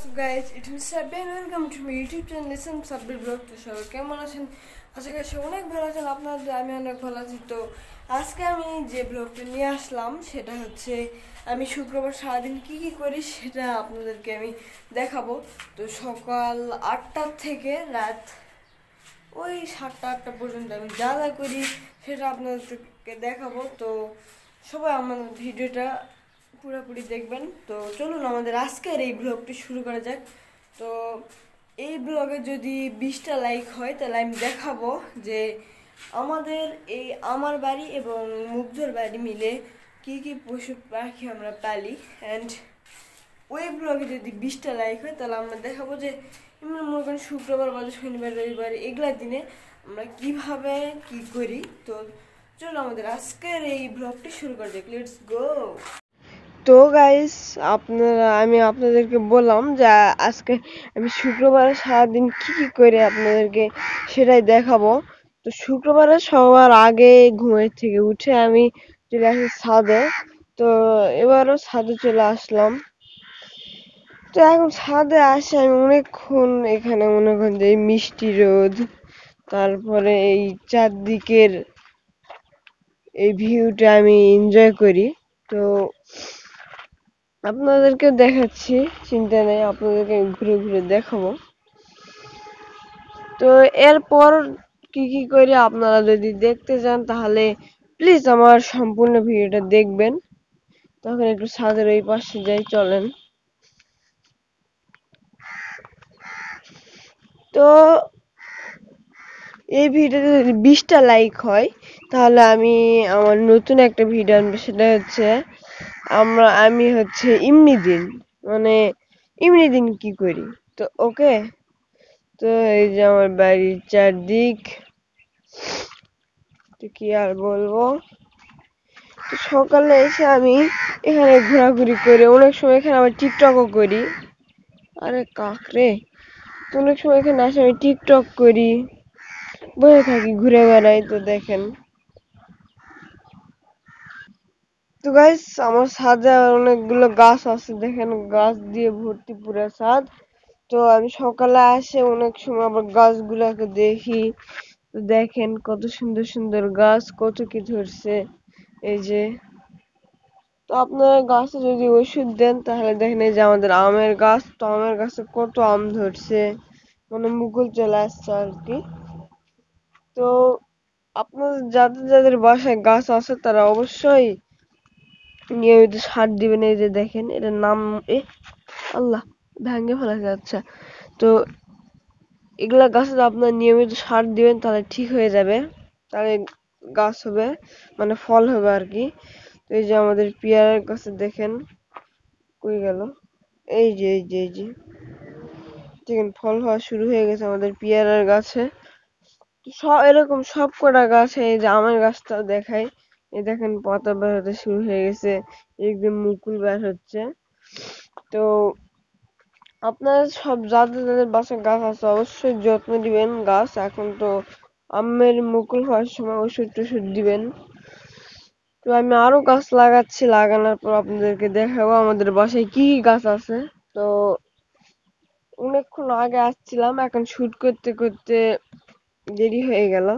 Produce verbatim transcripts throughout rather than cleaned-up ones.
What's up guys, it is Sabbi and welcome to my YouTube channel. Listen, Sabbi blog to show camera. Action. Acha guys, show onek bhalo achen. Apnader ami onek bhalo achi. To ajke ami je blog ta niye ashlam seta hocche ami shukrobar sara din ki ki kori seta apnaderke ami dekhabo. To sokal eight ta theke rat oi seven eight ta porjonto ami ja ja kori seta apnaderke dekhabo. To shobai amader video ta पूरा पूरी দেখবেন তো চলুন আমাদের আজকের এই ব্লগটি শুরু করা যাক তো এই ব্লগে যদি twenty টা লাইক হয় তাহলে আমি দেখাবো যে আমাদের এই আমার বাড়ি এবং মুগ্ধর বাড়ি মিলে কি কি পশু পাখি আমরা পালি এন্ড ওই ব্লগে যদি twenty টা লাইক হয় তাহলে আমরা দেখাবো যে আমরা মরগন শুক্রবার বাদে শনিবার রবিবার এগুলা দিনে আমরা কিভাবে কি করি তো চলুন আমাদের আজকের এই ব্লগটি শুরু করা যাক লেটস গো তো গাইস আপনারা আমি আপনাদেরকে বললাম যে আজকে আমি শুক্রবার সারা দিন কি কি করে আপনাদেরকে সেটাই দেখাবো তো শুক্রবার সবার আগে ঘুমের থেকে উঠে আমি চলে আসি ছাদে তো এবারে ছাদে চলে আসলাম তো এখন ছাদে আসে আমি অনেকক্ষণ এখানে মনে করেন যে মিষ্টি রোদ তারপরে এই চারদিকের এই ভিউটা আমি এনজয় করি তো আপনাদেরকে দেখাচ্ছি চিন্তা নাই আপনাদেরকে ঘুরে ঘুরে দেখাবো তো এরপর কি কি করি আপনারা যদি দেখতে চান তাহলে প্লিজ আমার সম্পূর্ণ ভিডিওটা দেখবেন তখন একটু ছাদের ওই পাশে যাই চলেন তো এই ভিডিওতে যদি twenty টা লাইক হয় তাহলে আমি আমার নতুন একটা ভিডিও আনব সেটা হচ্ছে আমরা আমি হচ্ছে এমনি দিন মানে এমনি দিন কি করি তো ওকে তো এই যে আমার বাড়ির চারদিক তো কি আর বলবো তো সকালে এসে আমি এখানে ঘোরাঘুরি করে অনেক সময় এখানে আবার টিকটকও করি আরে কাকরে তো অনেক সময় এখানে আসে আমি টিকটক করি বসে থাকি ঘুরে বেড়াই তো দেখেন তো গাইস আমার ছাদে অনেকগুলো গাছ আছে দেখেন গাছ দিয়ে ভর্তি পুরো ছাদ তো আমি সকালে আসে অনেক সময় আবার গাছগুলোকে দেখি তো দেখেন কত সুন্দর সুন্দর গাছ কত কি ধরছে এই যে তো আপনারা গাছে যদি ওষুধ দেন তাহলে দেখেন এই যে আমাদের আমের গাছ তো আমের গাছে কত আম ধরছে মানে মুকুল চলে আসছে আর কি তো আপনারা যাদের যাদের বাসায় গাছ আছে তারা অবশ্যই নিয়মিত সার দিবেন এই যে দেখেন এটার নাম এ আল্লাহ ভাঙে ফেলা যাচ্ছে তো এগুলা গাছে আপনারা নিয়মিত সার দিবেন তাহলে ঠিক হয়ে যাবে তাহলে গাছ হবে মানে ফল হবে আর কি তো এই যে আমাদের পেয়ারার গাছে দেখেন কই গেল এই যে এই যে এই যে দেখেন ফল হওয়া শুরু হয়ে গেছে আমাদের পেয়ারার গাছে সব এরকম সব কটা গাছ এই যে আমের গাছটাও দেখায় এই দেখেন পাতা বের হতে শুরু হয়ে গেছে একদম মুকুল বের হচ্ছে তো আপনারা সব যাদের যাদের বাসায় গাছ আছে অবশ্যই যত্ন দিবেন গাছ এখন তো আমের মুকুল হওয়ার সময় ওষুধ টষুধ দিবেন তো আমি আরো গাছ লাগাচ্ছি লাগানোর পর আপনাদেরকে দেখাবো আমাদের বাসায় কি কি গাছ আছে তো অনেকক্ষণ আগে আসছিলাম এখন শুট করতে করতে দেরি হয়ে গেল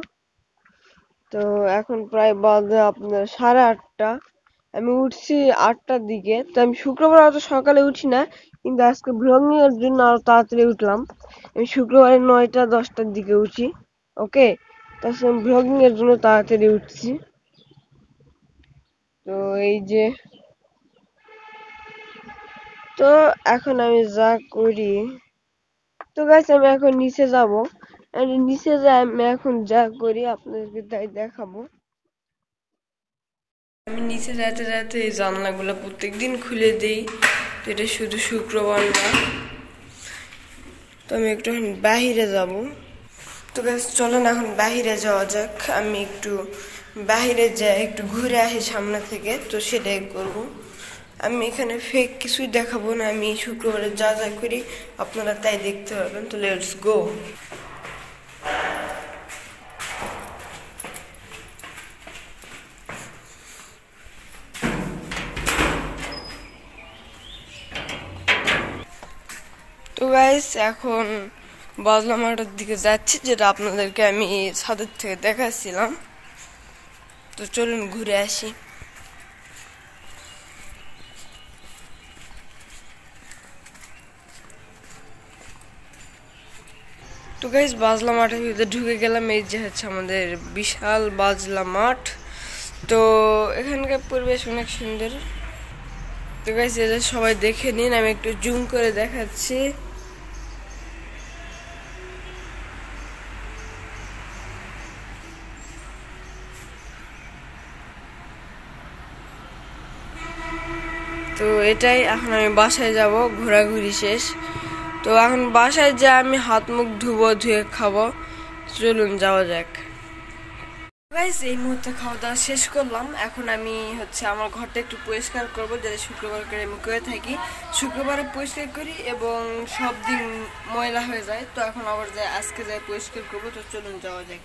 তো এখন প্রায় বাজে আপনার সাড়ে আটটা আমি উঠছি আটটার দিকে তো আমি শুক্রবার অত সকালে উঠি না কিন্তু আজকে ব্লগ এর জন্য আরো তাড়াতাড়ি উঠলাম আমি শুক্রবারে নয়টা দশটার দিকে উঠি ওকে তার সঙ্গে ব্লগ এর জন্য তাড়াতাড়ি উঠছি তো এই যে তো এখন আমি যা করি তো গাইস আমি এখন নিচে যাব আর নিচে যাই আমি এখন যা করি আপনাদেরকে তাই দেখাবো আমি নিচে যেতে যেতে এই জানলাগুলো প্রত্যেকদিন খুলে দেই তো এটা শুধু শুক্রবার না তো আমি একটু বাইরে যাব তো गाइस চলুন এখন বাইরে যাওয়া যাক আমি একটু বাইরে যাই একটু ঘুরে আসি সামনে থেকে তো সেটাই করব আমি এখানে ফেক কিছুই দেখাবো না আমি শুক্রবারে যা যা করি আপনারা তাই দেখতে পাবেন তো লেটস গো গাইস এখন বজলা মাঠের দিকে যাচ্ছি, যেটা আপনাদেরকে আমি ছাদের থেকে দেখাচ্ছিলাম। তো চলুন ঘুরে আসি। তো গাইস বাজলা মাঠের ভিতরে ঢুকে গেলাম। এই যে হচ্ছে আমাদের বিশাল বাজলা মাঠ। তো এখানকার পরিবেশ অনেক সুন্দর। তো গাইস এটা সবাই দেখে নিন, আমি একটু জুম করে দেখাচ্ছি। তো এটাই, এখন আমি বাসায় যাব, ঘোরাঘুরি শেষ। তো এখন বাসায় যা আমি হাত মুখ ধুবো, ধুয়ে খাবো। চলুন যাওয়া যাক। গাইস এই মুহূর্তে খাওয়া দাওয়া শেষ করলাম। এখন আমি হচ্ছে আমার ঘরটা একটু পরিষ্কার করবো, যেটা শুক্রবার করে আমি করে থাকি। শুক্রবারে পরিষ্কার করি এবং সব দিন ময়লা হয়ে যায়। তো এখন আবার যাই, আজকে যাই পরিষ্কার করবো। তো চলুন যাওয়া যাক।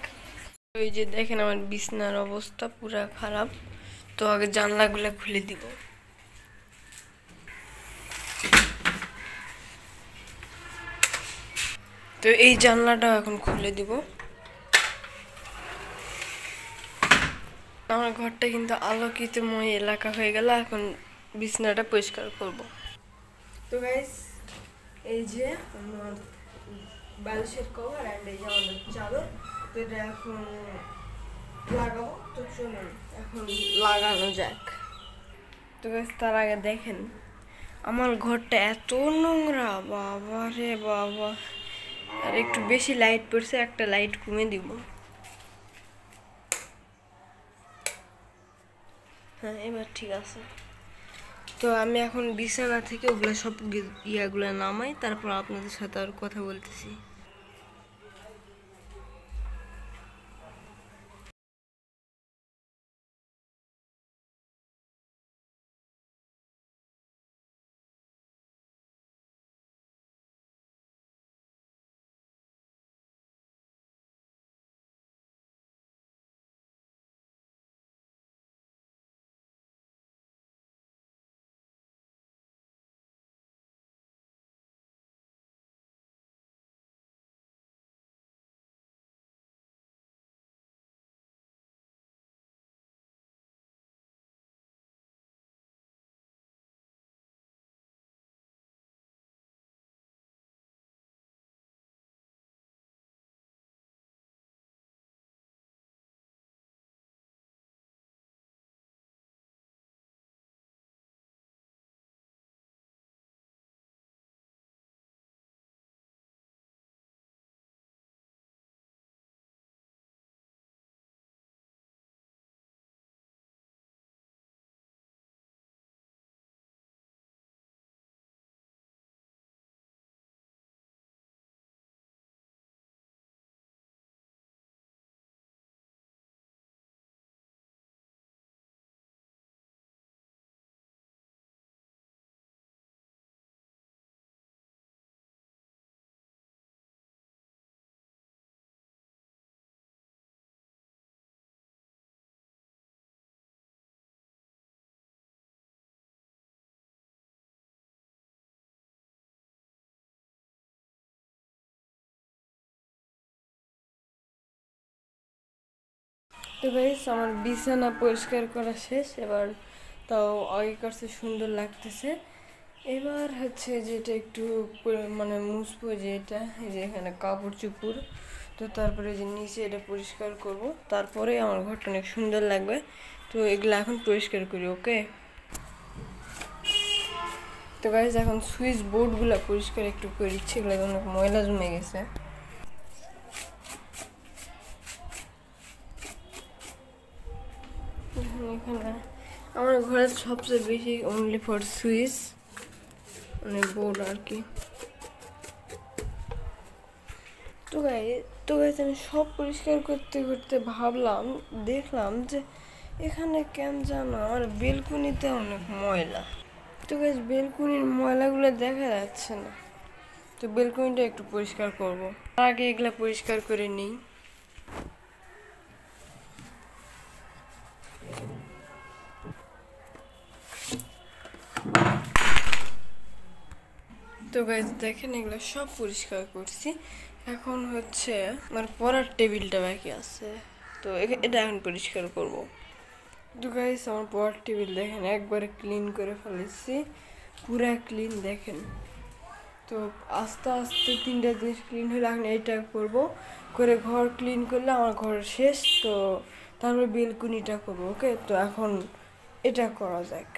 ওই যে দেখেন আমার বিছনার অবস্থা পুরা খারাপ। তো আগে জানলাগুলো খুলে দিব। তো এই জানলাটাও এখন খুলে দিব। আমার ঘরটা কিন্তু আলোকিতময় এলাকা হয়ে গেল। এখন বিছনাটা পরিষ্কার করব। তো গাইস এই যে আমার বালিশের কভার আর এই যে আমাদের চাদর, তো এটা এখন লাগাবো। তো চলুন এখন লাগানো যাক। তো গাইস তার আগে দেখেন আমার ঘরটা এত নোংরা, বাবা রে বাবা। আর একটু বেশি লাইট পড়ছে, একটা লাইট কমে দিব। হ্যাঁ এবার ঠিক আছে। তো আমি এখন বিছানা থেকে ওগুলো সব ইয়াগুলো নামাই, তারপর আপনাদের সাথে আর কথা বলতেছি। তো গাইস আমার বিছানা পরিষ্কার করা শেষ। এবার তাও আগে কাছে সুন্দর লাগতেছে। এবার হচ্ছে যেটা একটু মানে মুছবো, যেটা যে এখানে কাপড় চুপড়, তো তারপরে যে নিচে এটা পরিষ্কার করব, তারপরে আমার ঘরটা অনেক সুন্দর লাগবে। তো এগুলো এখন পরিষ্কার করি। ওকে তো গাইস এখন সুইচ বোর্ডগুলো পরিষ্কার একটু করে দিচ্ছি, এগুলো অনেক ময়লা জমে গেছে। এখানে আমার ঘরের সবচেয়ে বেশি অনলি ফর সুইচ মানে বোর্ড আর কি। তো গাই তো গাইছে আমি সব পরিষ্কার করতে করতে ভাবলাম, দেখলাম যে এখানে কেন জানো আমার বেলকুনিতে অনেক ময়লা। তো গাইছে বেলকুনির ময়লাগুলো দেখা যাচ্ছে না। তো বেলকুনিটা একটু পরিষ্কার করব, তার আগে এগুলো পরিষ্কার করে নিই। তো তো গাইস দেখেন এগুলা সব পরিষ্কার করছি। এখন হচ্ছে আমার পড়ার টেবিলটা বাকি আছে, তো এটা এখন পরিষ্কার করব। তো গাইস আমার পড়ার টেবিল দেখেন একবারে ক্লিন করে ফেলেছি, পুরা ক্লিন দেখেন। তো আস্তে আস্তে তিনটা জিনিস ক্লিন হলে এখন এইটা করব, করে ঘর ক্লিন করলে আমার ঘর শেষ। তো তারপরে বেলকুনিটা করবো। ওকে, তো এখন এটা করা যাক।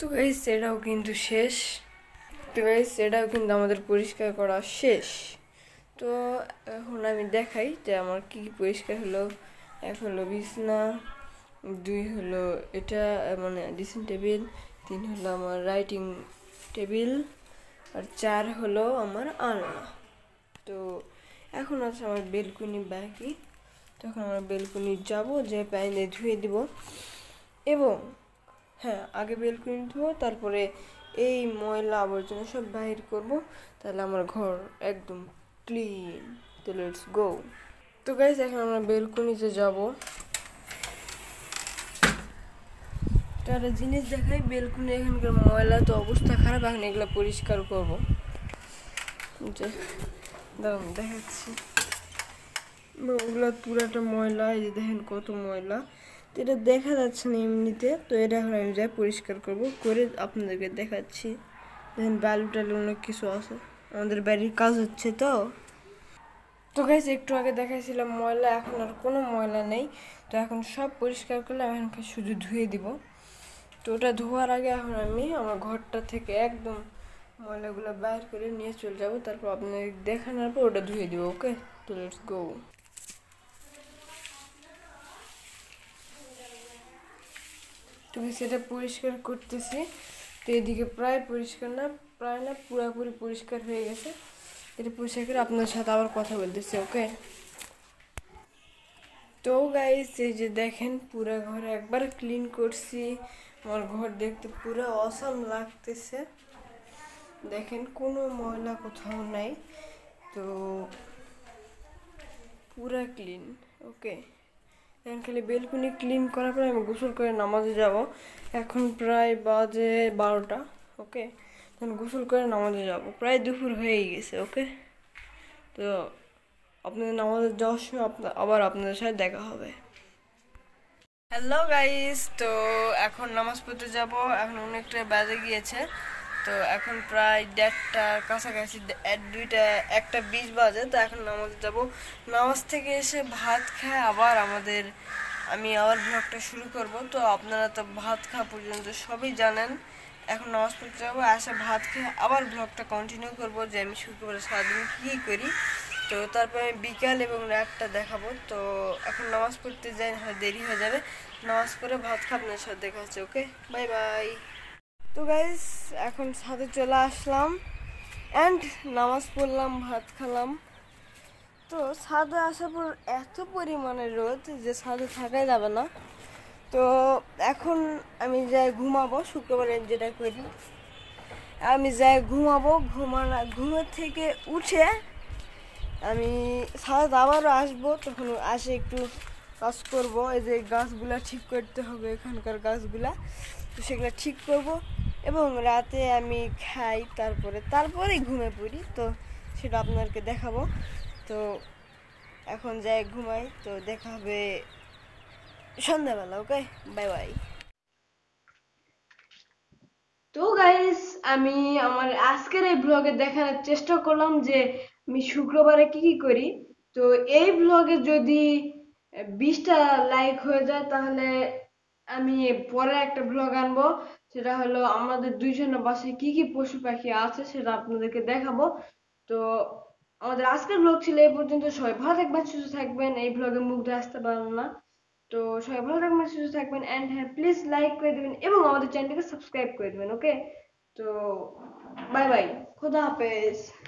তো গাইস এটাও কিন্তু শেষ। তো গাইস এটাও কিন্তু আমাদের পরিষ্কার করা শেষ। তো এখন আমি দেখাই যে আমার কি কি পরিষ্কার হলো। এক হলো বিছনা, দুই হলো এটা মানে ড্রেসিং টেবিল, তিন হলো আমার রাইটিং টেবিল, আর চার হলো আমার আলনা। তো এখন আছে আমার বেলকুনি বাকি, তখন আমরা বেলকুনি যাব, যে পাইনে ধুয়ে দিব। এবং হ্যাঁ, আগে বেলকুনি ধোবো, তারপরে এই ময়লা আবর্জনা সব বাহির করব, তাহলে আমার ঘর একদম ক্লিন। তো লেটস গো। তো গাইস এখন আমরা বেলকুনিতে যাব। একটা জিনিস দেখাই, বেলকুনি এখানকার ময়লা তো অবস্থা খারাপ, এখন এগুলো পরিষ্কার করবো। দাঁড়ান দেখাচ্ছি, ওগুলো পুরাটা ময়লা, এই যে দেখেন কত ময়লা, তো এটা দেখা যাচ্ছে না এমনিতে। তো এটা এখন আমি যাই পরিষ্কার করবো, করে আপনাদেরকে দেখাচ্ছি। দেখেন বালু টালু অনেক কিছু আছে, আমাদের বাড়ির কাজ হচ্ছে। তো তো গাইস একটু আগে দেখাইছিলাম ময়লা, এখন আর কোনো ময়লা নেই। তো এখন সব পরিষ্কার করলে আমি এখানকে শুধু ধুয়ে দিব। তো ওটা ধোয়ার আগে এখন আমি আমার ঘরটা থেকে একদম ময়লাগুলো বাইর করে নিয়ে চলে যাব, তারপর আপনাকে দেখানোর পর ওটা ধুয়ে দিব। ওকে, তো লেটস গো। তো সেটা পরিষ্কার করতেছি। তো এদিকে প্রায় পরিষ্কার না, প্রায় না পুরোপুরি পরিষ্কার হয়ে গেছে। এটা পরিষ্কার করে আপনার সাথে আবার কথা বলতেছি। ওকে, তো গাইস এই যে দেখেন পুরা ঘর একবার ক্লিন করছি। আমার ঘর দেখতে পুরো অসাম লাগতেছে, দেখেন কোনো ময়লা কোথাও নাই, তো পুরা ক্লিন। ওকে, এখন খালি বেলকুনি ক্লিন করার পর আমি গোসল করে নামাজে যাব। এখন প্রায় বাজে বারোটা। ওকে, তখন গোসল করে নামাজে যাব, প্রায় দুপুর হয়ে গেছে। ওকে, তো আপনাদের নামাজে যাওয়ার সময় আবার আপনাদের সাথে দেখা হবে। হ্যালো গাইস, তো এখন নামাজ পড়তে যাব। এখন অনেকটা বাজে গিয়েছে, তো এখন প্রায় দেড়টার কাছাকাছি, দুইটা একটা বিশ বাজে। তো এখন নামাজে যাব, নামাজ থেকে এসে ভাত খায় আবার আমাদের আমি আবার ব্লগটা শুরু করব। তো আপনারা তো ভাত খাওয়া পর্যন্ত সবই জানেন। এখন নামাজ পড়তে যাবো, আসে ভাত খেয়ে আবার ব্লগটা কন্টিনিউ করব, যে আমি শুক্রবার সারাদিন কী করি। তো তারপরে আমি বিকাল এবং রাতটা দেখাবো। তো এখন নামাজ পড়তে যাই, হয় দেরি হয়ে যাবে। নামাজ পড়ে ভাত খাওয়া আপনার সাথে দেখা হচ্ছে। Okay, bye bye. তো গাইস এখন ছাদে চলে আসলাম অ্যান্ড নামাজ পড়লাম, ভাত খেলাম। তো ছাদে আসার পর এত পরিমাণে রোদ যে ছাদে থাকাই যাবে না। তো এখন আমি যাই ঘুমাবো, শুক্রবারে যেটা করি আমি যাই ঘুমাবো। ঘুমানো ঘুমের থেকে উঠে আমি ছাদ আবারও আসবো, তখন আসে একটু কাজ করবো। এই যে গাছগুলা ঠিক করতে হবে, এখানকার গাছগুলা, তো সেগুলো ঠিক করব। এবং রাতে আমি খাই, তারপরে তারপরেই ঘুমে পড়ি, তো সেটা আপনাদেরকে দেখাবো। তো এখন যাই ঘুমাই, তো দেখা হবে সন্ধ্যাবেলা। Okay, bye bye. তো গাইস আমি আমার আজকের এই ব্লগে দেখানোর চেষ্টা করলাম যে আমি শুক্রবারে কি কি করি। তো এই ব্লগে যদি বিশটা লাইক হয়ে যায়, তাহলে আমি পরে একটা ব্লগ আনবো, সেটা হলো আমাদের দুইজনের বাসায় কি কি পশু পাখি আছে সেটা আপনাদেরকে দেখাবো। তো আমাদের আজকের ব্লগ ছিল এই পর্যন্ত। সবাই ভালো থাকবেন, সুস্থ থাকবেন। এই ব্লগে মুখ দিয়ে আসতে পারলাম না। তো সবাই ভালো থাকবেন, সুস্থ থাকবেন। অ্যান্ড হ্যাঁ, প্লিজ লাইক করে দেবেন এবং আমাদের চ্যানেলটাকে সাবস্ক্রাইব করে দেবেন। ওকে, তো বাই বাই, খোদা হাফেজ।